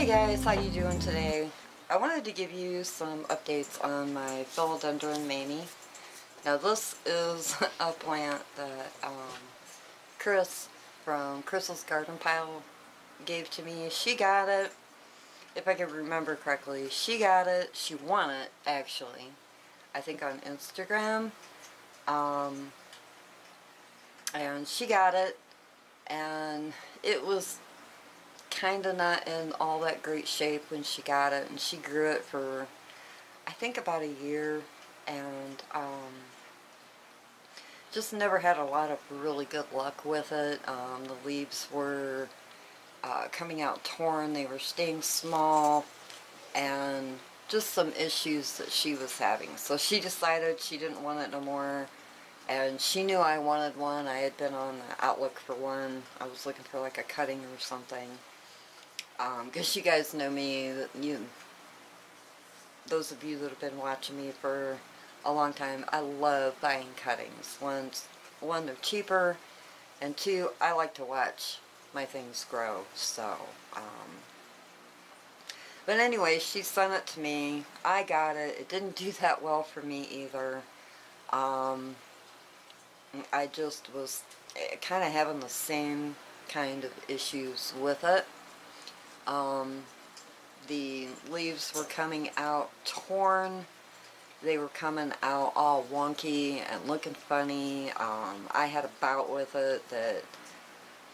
Hey guys, how you doing today? I wanted to give you some updates on my philodendron mamie. Now this is a plant that Chris from Crystal's Garden Pile gave to me. She got it, if I can remember correctly, she won it actually, I think on Instagram. And she got it, and it was kind of not in all that great shape when she got it, and she grew it for I think about a year, and just never had a lot of really good luck with it. The leaves were coming out torn, they were staying small, and just some issues that she was having. So she decided she didn't want it no more, and she knew I wanted one. I had been on the outlook for one. I was looking for like a cutting or something. Because you guys know me, those of you that have been watching me for a long time, I love buying cuttings. One, they're cheaper, and two, I like to watch my things grow. So, but anyway, she sent it to me. I got it. It didn't do that well for me either. I just was kind of having the same kind of issues with it. The leaves were coming out torn, they were coming out all wonky and looking funny. I had a bout with it that,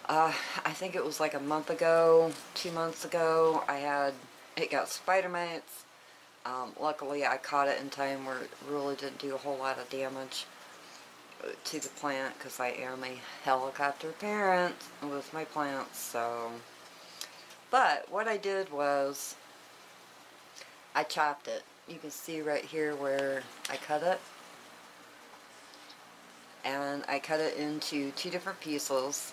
I think it was like a month ago, 2 months ago, it got spider mites. Luckily I caught it in time where it really didn't do a whole lot of damage to the plant, because I am a helicopter parent with my plants, so. But what I did was I chopped it. You can see right here where I cut it. And I cut it into two different pieces.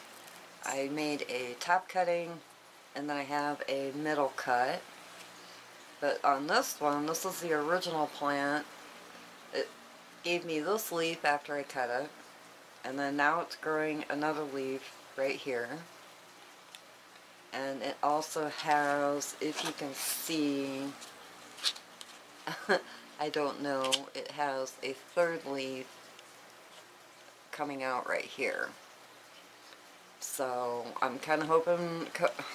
I made a top cutting, and then I have a middle cut. But on this one, this is the original plant. It gave me this leaf after I cut it. And then now it's growing another leaf right here. And it also has, if you can see, I don't know, it has a third leaf coming out right here. So I'm kind of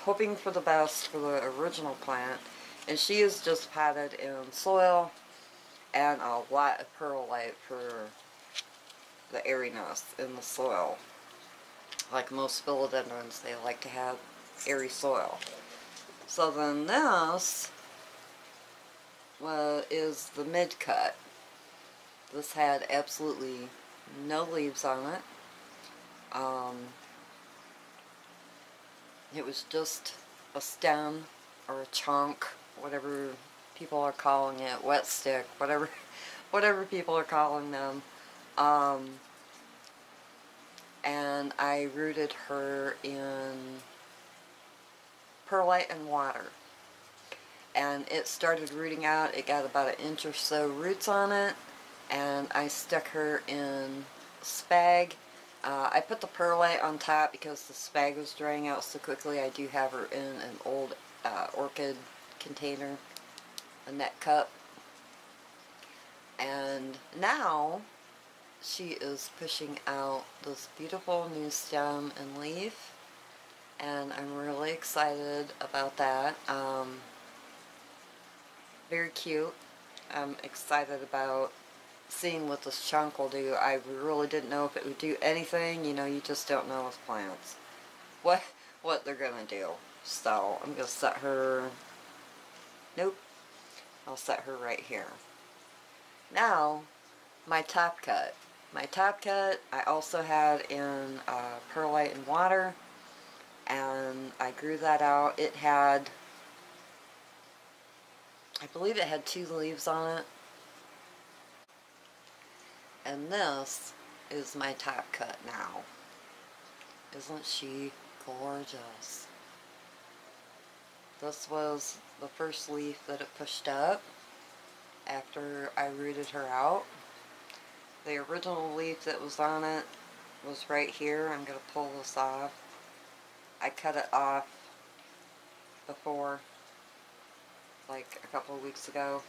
hoping for the best for the original plant. And she is just potted in soil and a lot of perlite for the airiness in the soil. Like most philodendrons, they like to have airy soil. So then this is the mid cut. This had absolutely no leaves on it. It was just a stem or a chunk, whatever people are calling it, wet stick, whatever people are calling them. And I rooted her in perlite and water, and it started rooting out. It got about an inch or so roots on it, and I stuck her in spag. I put the perlite on top because the spag was drying out so quickly. I do have her in an old orchid container, a net cup, and now she is pushing out this beautiful new stem and leaf. And I'm really excited about that. Very cute. I'm excited about seeing what this chunk will do. I really didn't know if it would do anything. You know, you just don't know with plants what they're gonna do. So I'm gonna set her. Nope. I'll set her right here. Now, my top cut. My top cut I also had in perlite and water. And I grew that out. It had, I believe it had two leaves on it. And this is my top cut now. Isn't she gorgeous? This was the first leaf that it pushed up after I rooted her out. The original leaf that was on it was right here. I'm going to pull this off. I cut it off before like a couple of weeks ago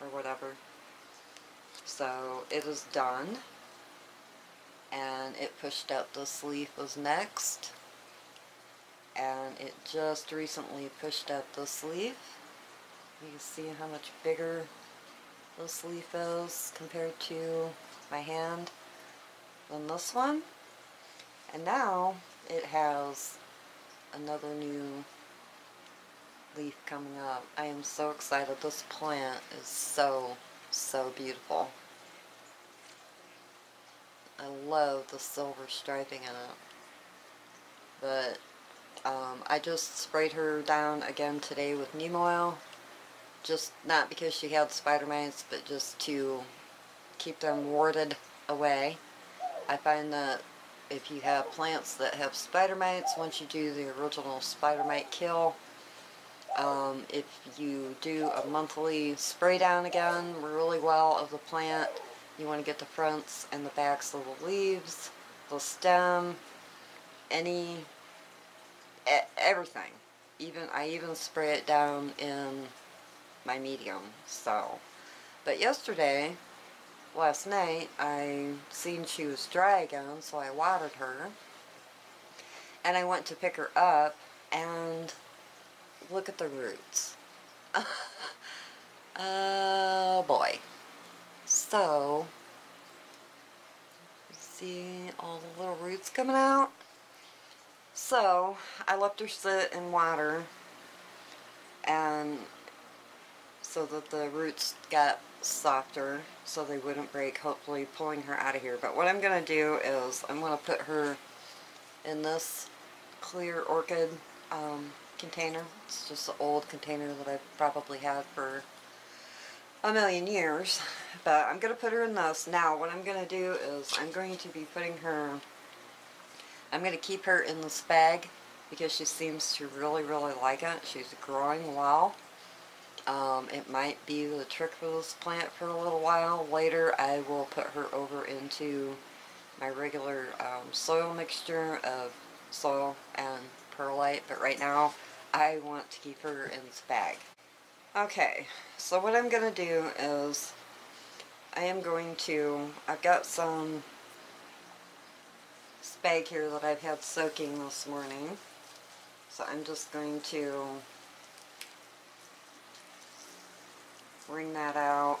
or whatever. So it is done, and it pushed out this leaf was next, and it just recently pushed out this leaf. You can see how much bigger this leaf is compared to my hand than this one. And now it has another new leaf coming up. I am so excited. This plant is so beautiful. I love the silver striping in it. But I just sprayed her down again today with neem oil. Just not because she had spider mites, but just to keep them warded away. I find that if you have plants that have spider mites, once you do the original spider mite kill, if you do a monthly spray down again really well of the plant, you want to get the fronts and the backs of the leaves, the stem, everything. I even spray it down in my medium. So, but yesterday, last night, I seen she was dry again, so I watered her, and I went to pick her up, and look at the roots. Oh boy. So, you see all the little roots coming out? So, I left her sit in water, and so that the roots got softer so they wouldn't break, hopefully pulling her out of here. But what I'm going to do is I'm going to put her in this clear orchid container. It's just an old container that I've probably had for a million years, but I'm going to put her in this. Now what I'm going to do is I'm going to be putting her, I'm going to keep her in this bag because she seems to really like it. She's growing well. It might be the trick for this plant for a little while. Later I will put her over into my regular soil mixture of soil and perlite, but right now I want to keep her in this bag. Okay, so what I'm going to do is I've got some spag here that I've had soaking this morning, so I'm just going to wring that out.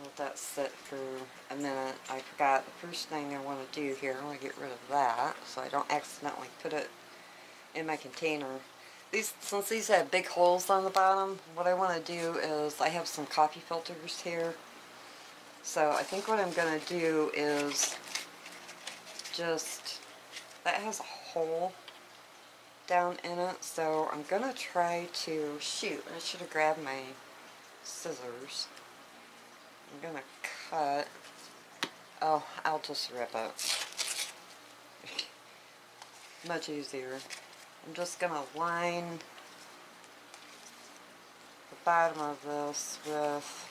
Let that sit for a minute. I forgot the first thing I want to do here. I want to get rid of that so I don't accidentally put it in my container. Since these have big holes on the bottom, what I want to do is I have some coffee filters here. So I think what I'm going to do is just, that has a hole down in it, so I'm gonna try to shoot. I should have grabbed my scissors. I'm gonna cut. Oh, I'll just rip it. Much easier. I'm just gonna line the bottom of this with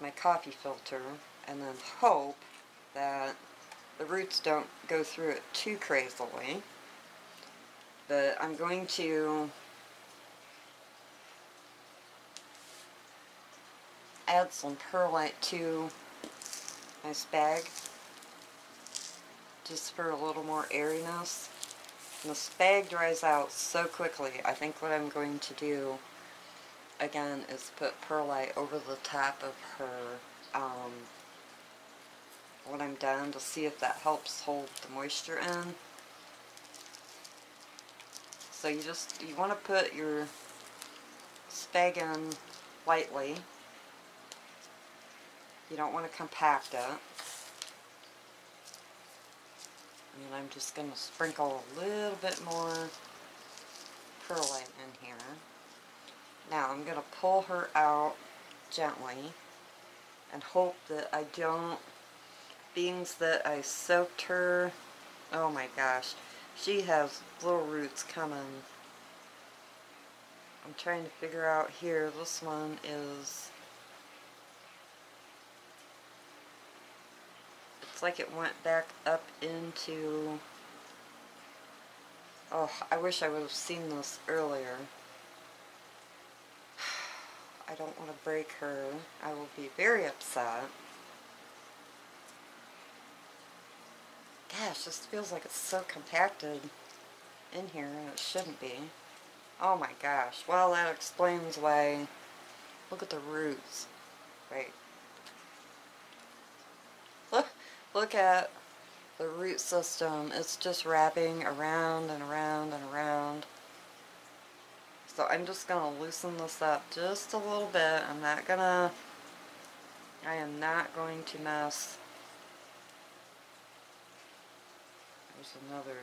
my coffee filter, and then hope that the roots don't go through it too crazily. But I'm going to add some perlite to my spag just for a little more airiness. And the spag dries out so quickly. I think what I'm going to do again is put perlite over the top of her when I'm done, to see if that helps hold the moisture in. So you want to put your spag in lightly. You don't want to compact it. And I'm just going to sprinkle a little bit more perlite in here. Now I'm going to pull her out gently and hope that I don't, being that I soaked her, oh my gosh, she has little roots coming I'm trying to figure out here. This one is, it's like it went back up into, oh, I wish I would have seen this earlier. I don't want to break her. I will be very upset. Gosh, this feels like it's so compacted in here, and it shouldn't be. Oh my gosh. Well, that explains why. Look at the roots. Right. Look at the root system. It's just wrapping around and around and around. So I'm just going to loosen this up just a little bit. I am not going to mess. There's another,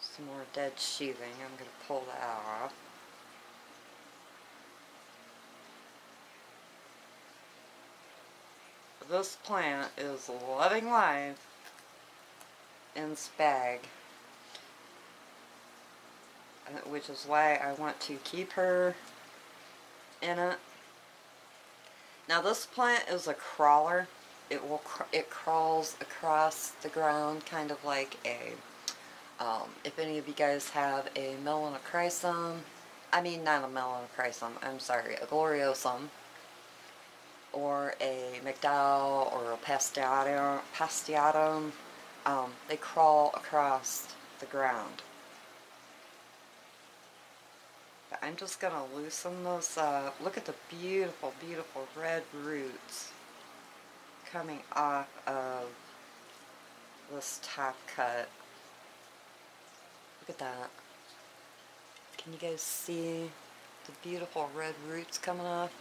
some more dead sheathing. I'm going to pull that off. This plant is loving life in spag, which is why I want to keep her in it. Now this plant is a crawler. It crawls across the ground, kind of like a, if any of you guys have a melanocrysum, a gloriosum, or a McDowell, or a Pastiatum, they crawl across the ground. I'm just going to loosen this up. Look at the beautiful, beautiful red roots coming off of this top cut. Look at that. Can you guys see the beautiful red roots coming off?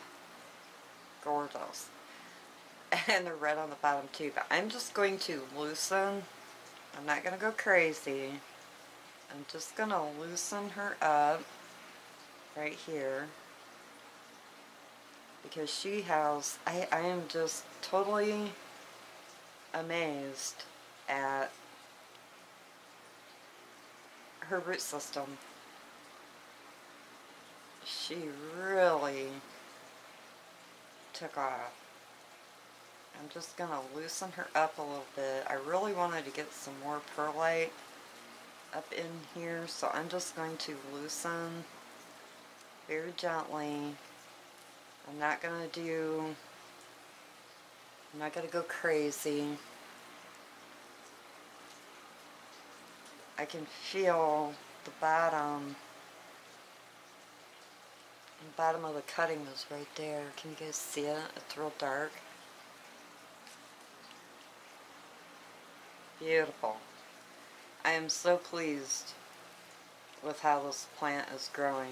Gorgeous. And the red on the bottom too. But I'm just going to loosen. I'm not going to go crazy. I'm just going to loosen her up right here, because she has, I am just totally amazed at her root system. She really took off. I'm just going to loosen her up a little bit. I really wanted to get some more perlite up in here, so I'm just going to loosen very gently. I'm not going to go crazy. I can feel the bottom. The bottom of the cutting is right there. Can you guys see it? It's real dark. Beautiful. I am so pleased with how this plant is growing.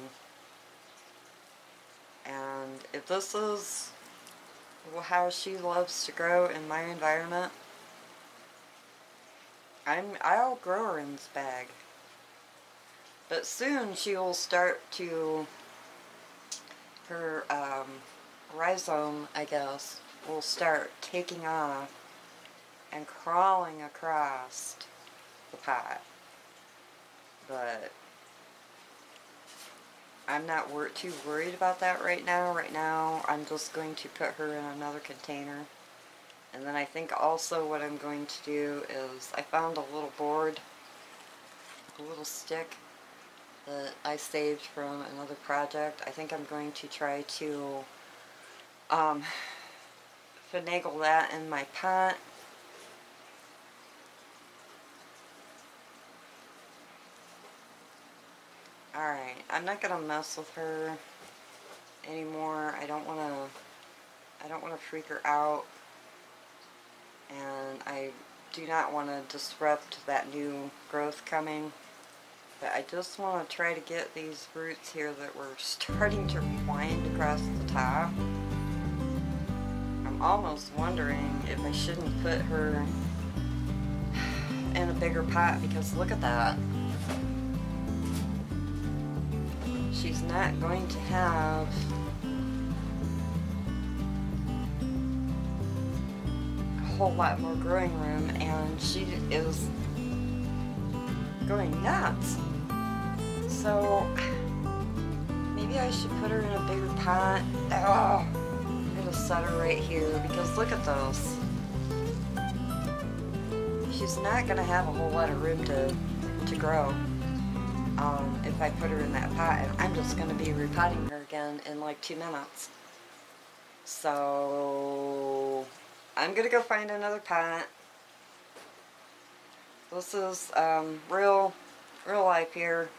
And if this is how she loves to grow in my environment, I'll grow her in this bag. But soon she will start to, her rhizome, I guess, will start taking off and crawling across the pot. But I'm not too worried about that right now. Right now, I'm just going to put her in another container. And then I think also what I'm going to do is, I found a little board, a little stick that I saved from another project. I think I'm going to try to finagle that in my pot. Alright, I'm not gonna mess with her anymore. I don't wanna freak her out, and I do not wanna disrupt that new growth coming. But I just wanna try to get these roots here that were starting to wind across the top. I'm almost wondering if I shouldn't put her in a bigger pot, because look at that. She's not going to have a whole lot more growing room, and she is going nuts. So Maybe I should put her in a bigger pot. Oh, I'm gonna set her right here because look at those. She's not gonna have a whole lot of room to grow if I put her in that pot, and I'm just gonna be repotting her again in like 2 minutes. So I'm gonna go find another pot. This is real life here.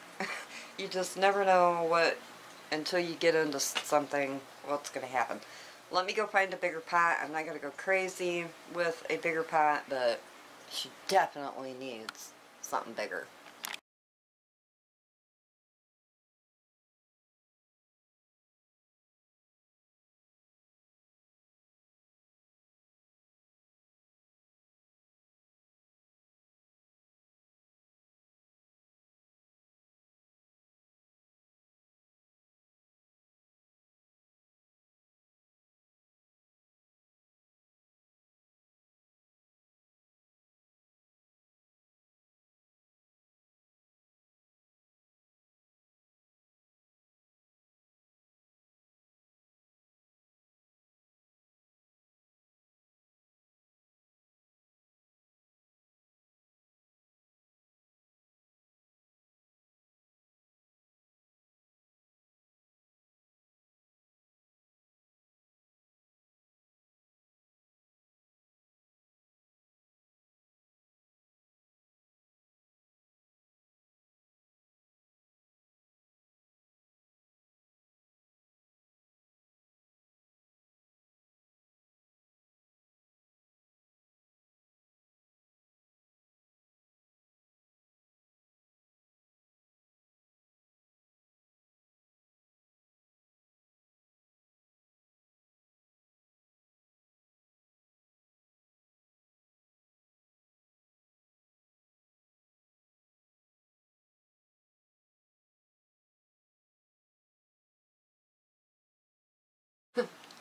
You just never know what, until you get into something, what's gonna happen. Let me go find a bigger pot. I'm not gonna go crazy with a bigger pot, but she definitely needs something bigger.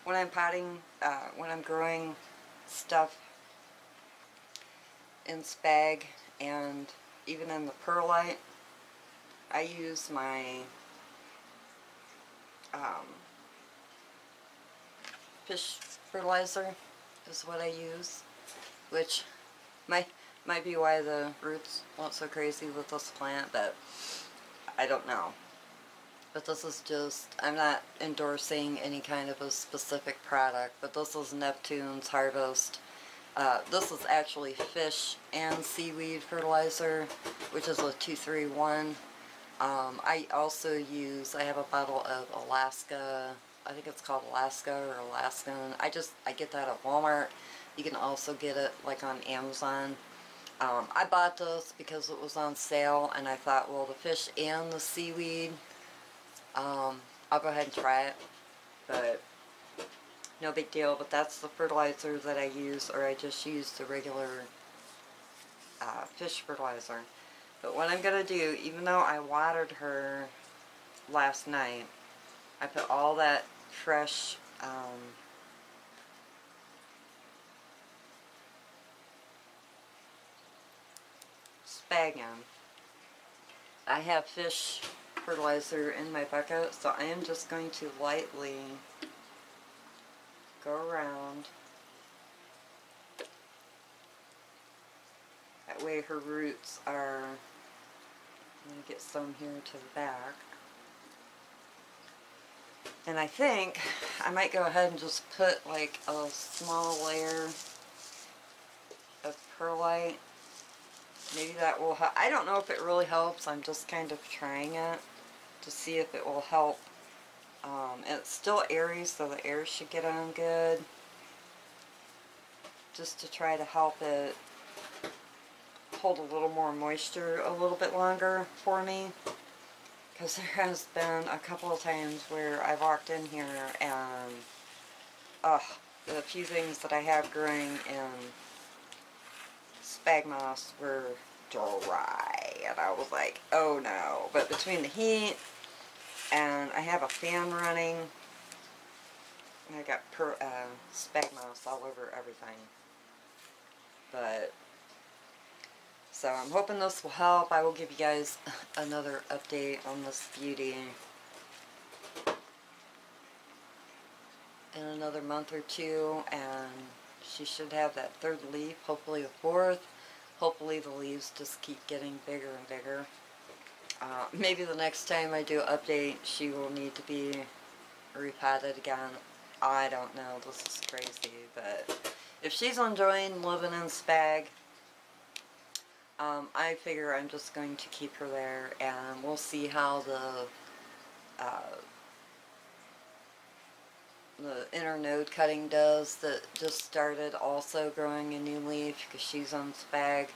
When I'm potting, when I'm growing stuff in spag and even in the perlite, I use my fish fertilizer is what I use, which might be why the roots went so crazy with this plant, but I don't know. But this is just, I'm not endorsing any kind of a specific product, but this is Neptune's Harvest. This is actually fish and seaweed fertilizer, which is a 231. I also use, I have a bottle of Alaska, I think it's called Alaska or Alaskan. I get that at Walmart. You can also get it like on Amazon. I bought this because it was on sale, and I thought, well, the fish and the seaweed, I'll go ahead and try it, but no big deal. But that's the fertilizer that I use, or I just use the regular fish fertilizer. But what I'm going to do, even though I watered her last night, I put all that fresh spag in. I have fish fertilizer in my bucket, so I am just going to lightly go around. That way her roots are, I'm going to get some here to the back. And I think I might go ahead and just put like a small layer of perlite. Maybe that will help. I don't know if it really helps. I'm just kind of trying it to see if it will help. It's still airy, so the air should get on good, just to try to help it hold a little more moisture a little bit longer for me, because there has been a couple of times where I walked in here and the few things that I have growing in spag moss were dry, and I was like, oh no. But between the heat, and I have a fan running, and I got spag moss all over everything. But so I'm hoping this will help. I will give you guys another update on this beauty another month or two, and she should have that third leaf, hopefully the fourth. Hopefully the leaves just keep getting bigger and bigger. Maybe the next time I do an update, she will need to be repotted again. I don't know, this is crazy, but if she's enjoying living in Spag, I figure I'm just going to keep her there, and we'll see how the inner node cutting does that just started also growing a new leaf because she's on Spag.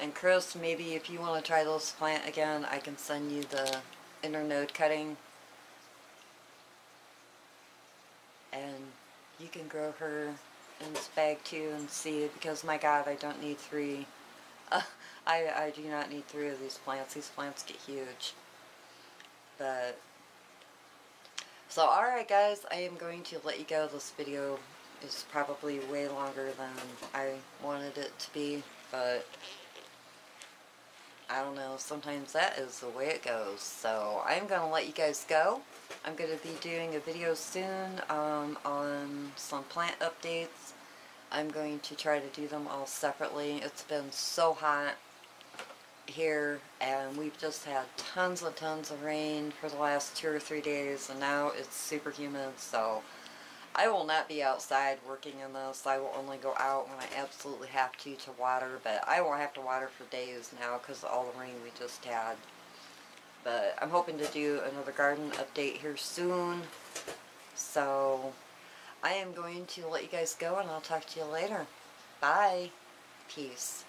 And Chris, maybe if you want to try this plant again, I can send you the inner node cutting. And you can grow her in Spag too and see it, because my god, I don't need three. I do not need three of these plants. These plants get huge. But so, alright guys, I am going to let you go. This video is probably way longer than I wanted it to be, but I don't know, sometimes that is the way it goes. So I'm going to let you guys go. I'm going to be doing a video soon on some plant updates. I'm going to try to do them all separately. It's been so hot here, and we've just had tons and tons of rain for the last 2 or 3 days, and now it's super humid, so I will not be outside working in this. I will only go out when I absolutely have to water, but I won't have to water for days now because of all the rain we just had. But I'm hoping to do another garden update here soon, so I am going to let you guys go, and I'll talk to you later. Bye. Peace.